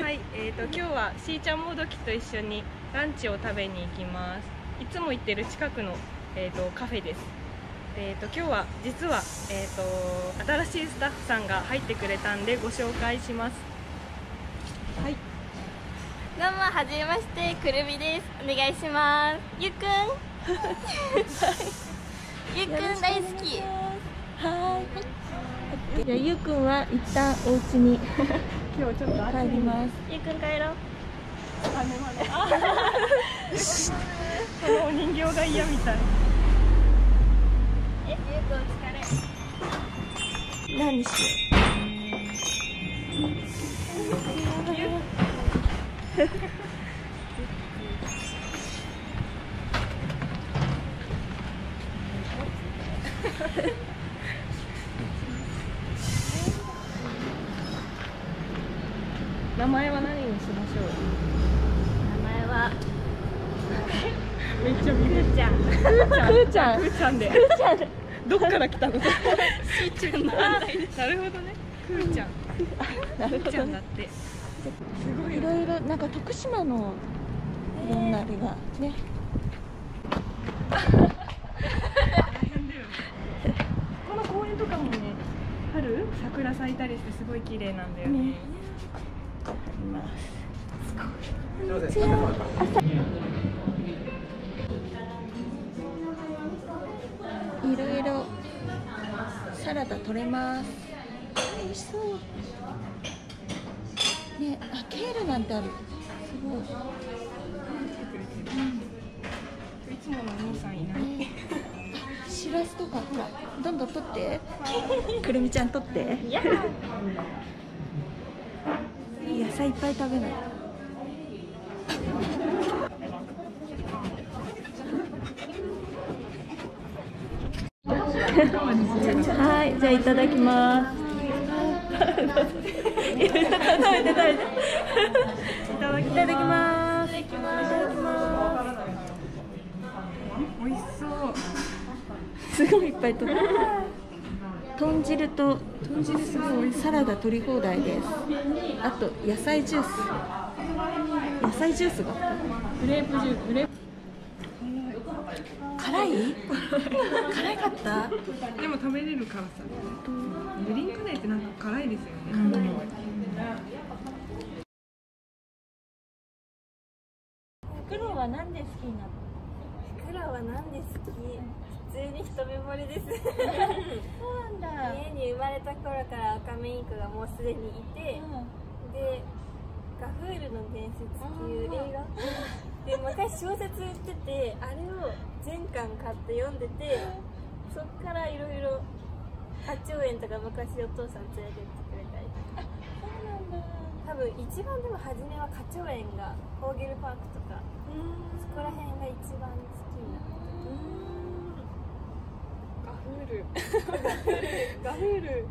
はい、今日はしーちゃんもどきと一緒にランチを食べに行きます。いつも行ってる近くの、カフェです。今日は実は、新しいスタッフさんが入ってくれたんでご紹介します。はい。どうもはじめまして、くるみです。お願いします。ゆうくん。ゆうくん大好き。はい。じゃあゆうくんは一旦お家に。今日ちょっと帰ります。ゆうくん帰ろう。このお人形が嫌みたい。ゆうくんお疲れ。何にしよう。名前は何にしましょう。名前はめっちゃみくちゃん。くーちゃん。くーちゃんで。くーちゃん。どっから来たの？しーちゃんの。なるほどね。くーちゃん。くーちゃんだって。すごい。いろいろなんか徳島のいろんなあれがね。大変だよね。この公園とかもね、春桜咲いたりしてすごい綺麗なんだよね。いろいろサラダ取れます。美味しそう。ね、あ、ケールなんてある。すごい。いつものお兄さんいない。しらすとか、ほら、どんどん取って。くるみちゃん取って。野菜いっぱい食べない。はい、じゃあいただきます。いただきます。美味しそう。すごいいっぱいと。豚汁と豚汁すごいサラダ取り放題です。あと野菜ジュース。野菜ジュースが。グレープジュース。グレープ。辛い？辛かった？でも食べれる辛さ。グリーンカレーってなんか辛いですよね。フクロウはなんで好きになった？フクロウはなんで好き？普通に一目惚れです。そうなんだ。家に生まれた頃からアカメインコがもうすでにいて、うん、でガフールの伝説っていう映画で昔小説売ってて、あれを全巻買って読んでて、そっからいろいろ八兆円とか昔お父さん連れてってくれたりとか。そうなんだ。多分一番でも初めは花鳥園がホーゲルパークとかそこら辺が一番好きになった。ガフール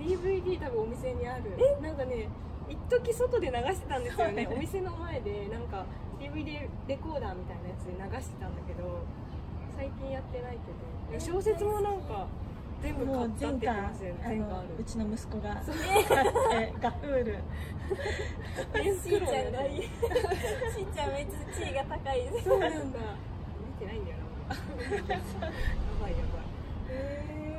DVD 多分お店にある。なんかね、一時外で流してたんですよね。お店の前でなんか DVD レコーダーみたいなやつで流してたんだけど、最近やってないけど、小説もなんか全部買ったって言ってますよね。うちの息子がガフール。しーちゃんがいい。しーちゃんめっちゃ地位が高いです。そうなんだ。見てないんだよな。やばい。ね。ガフールが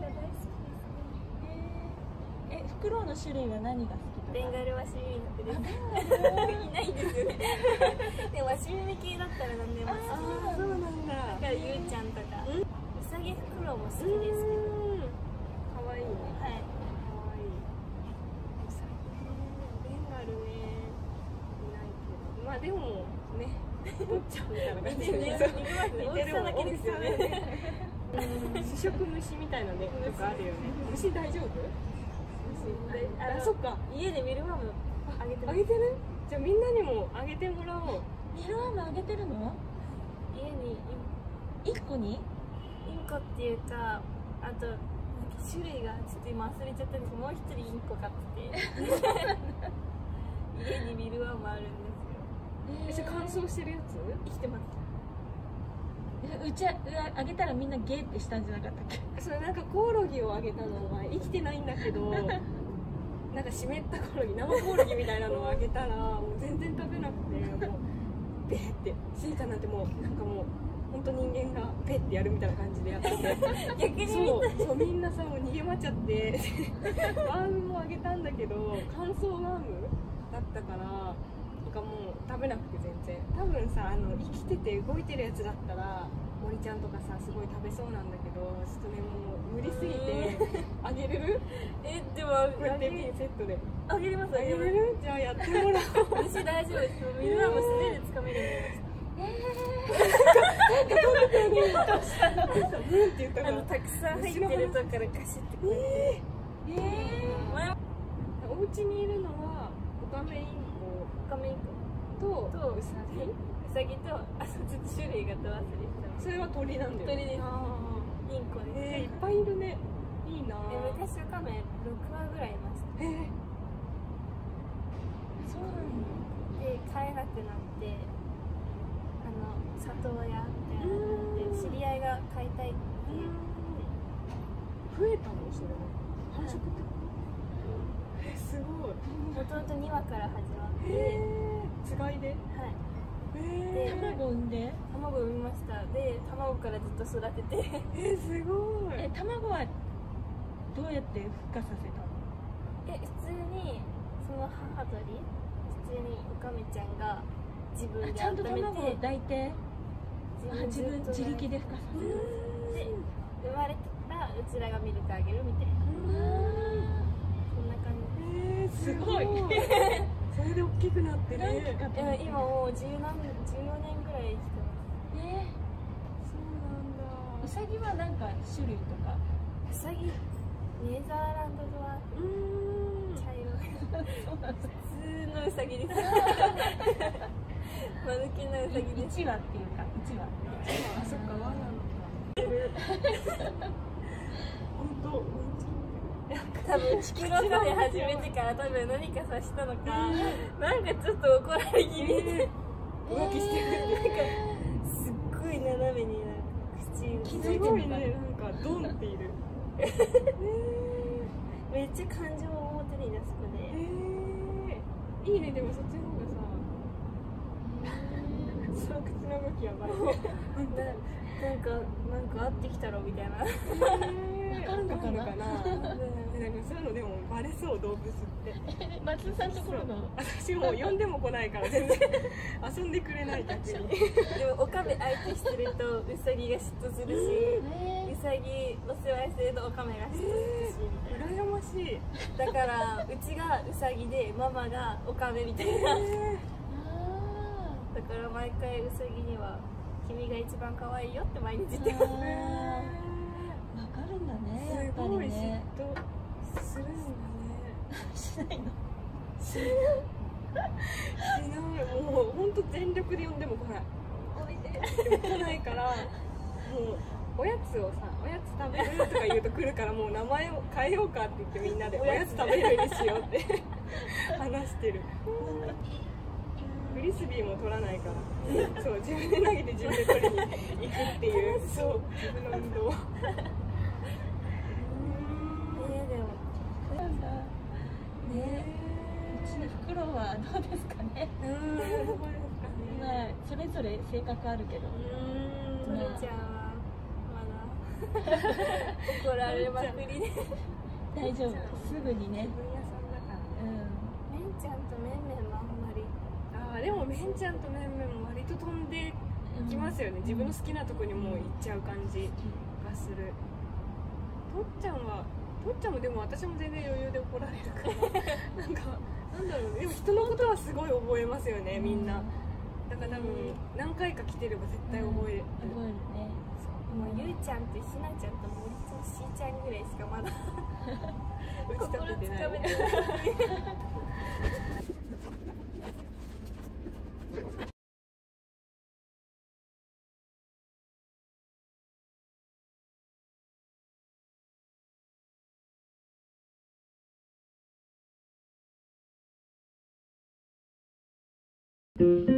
大好きですね。フクロウの種類は何が好き？ベンガルワシミミです。いないんですよね。でワシミミ系だったら何でも好き。ああ、そうなんだ。だからゆうちゃんとか、うさぎフクロウも好きですけど。可愛いね。はい。可愛い。うさぎ、ベンガルね、いないけど、まあでもね。主食虫みたいなねとかあるよね。虫大丈夫？あ、そっか。家でミルワームあげてる。あげてる？じゃあみんなにもあげてもらおう。ミルワームあげてるの？家に一個に？インコっていうか、あと種類がちょっと今忘れちゃったんですけど、もう一人インコ飼ってて。家にミルワームあるんです。乾燥してるやつ生きてます。うちあげたらみんなゲーってしたんじゃなかったっけ？それなんかコオロギをあげたのは生きてないんだけどなんか湿ったコオロギ、生コオロギみたいなのをあげたらもう全然食べなくて、もうベーってスイカなんてもうなんかもう本当人間がペッてやるみたいな感じでやってて逆にそうみんなさもう逃げ回っちゃってワームもあげたんだけど乾燥ワームだったから。なんかもう食べなくて全然、多分さ生きてて動いてるやつだったら森ちゃんとかさすごい食べそうなんだけど、ちょっとねもう無理すぎてあげれる？でもこれってセットであげれます、あげれる？じゃあやってもらおう。私大丈夫です、みんなも素手で掴めるようになりました。どうしたの？うんって言ったからたくさん入ってるとこからガシッてこうやってお家にいるのはオカメインコとウサギ、ウサギと種類がとわすりした。それは鳥なんだよ。鳥です。インコです。いっぱいいるね。いいな。昔オカメ6羽ぐらいいました。そうなんだ。で飼えなくなって里親みたいなので知り合いが飼いたいって増えたの。それは繁殖ってこと？すごい。もともと2羽から始まって、つがいで、はい、卵産んで、卵産みました。で卵からずっと育ててすごい。卵はどうやって孵化させたの？普通にその母鳥、普通にオカメちゃんが自分で温めて、ちゃんと卵を抱いて自力で孵化させる。で生まれたらうちらがミルクあげるみたいな。すごい。それで大きくなってね。今もう14年ぐらい生きてます。そうなんだ。ウサギはなんか種類とか。ウサギ、ネザーランドドワーフ。茶色。普通のウサギです。マヌケなウサギで1羽っていうか、1羽。あ、そっか、ワンなのか。本当。多分地球の旅始めてから多分何かさしたのか、なんかちょっと怒られ気味で浮気してる。なんかすっごい斜めになんか口気づいてるね。なんかドンっている。めっちゃ感情を表に出す子で、いいね。でもそっちの方がさ、その口の動きやばい。なんか会ってきたろみたいな。なんかそういうのでもバレそう、動物って。松尾さんところの私も呼んでも来ないから全然遊んでくれない。逆にでもオカメ相手してるとウサギが嫉妬するし、ウサギお世話してるとオカメが嫉妬するし、羨ましい。だからうちがウサギでママがオカメみたいな。だから毎回ウサギには「君が一番可愛いよ」って毎日言ってます。わかるんだね。やっぱりね。嫉妬するんだね。しないの？しない。もう本当全力で呼んでも来ない。おいで。来ないから、もうおやつをさ、おやつ食べるとか言うと来るから、もう名前を変えようかって言ってみんなでおやつ食べるようにしようって話してる。フリスビーも取らないから、そう自分で投げて自分で取りに行くっていう、そう自分の運動。フクロウはどうですかね。それぞれ性格あるけど、トメちゃんはまだ怒られまくりで大丈夫、すぐにね。メンちゃんとメンメンもあんまり、でもメンちゃんとメンメンも割と飛んできますよね。自分の好きなとこにもう行っちゃう感じがする。とっちゃんはとっちゃんも、でも私も全然余裕で怒られるからなんかなんだろう。でも人のことはすごい覚えますよね、みんな。だから多分何回か来てれば絶対覚える。覚えるね。もうゆうちゃんとひなちゃんと森ちゃん、しーちゃんぐらいしかまだ心つかめてない。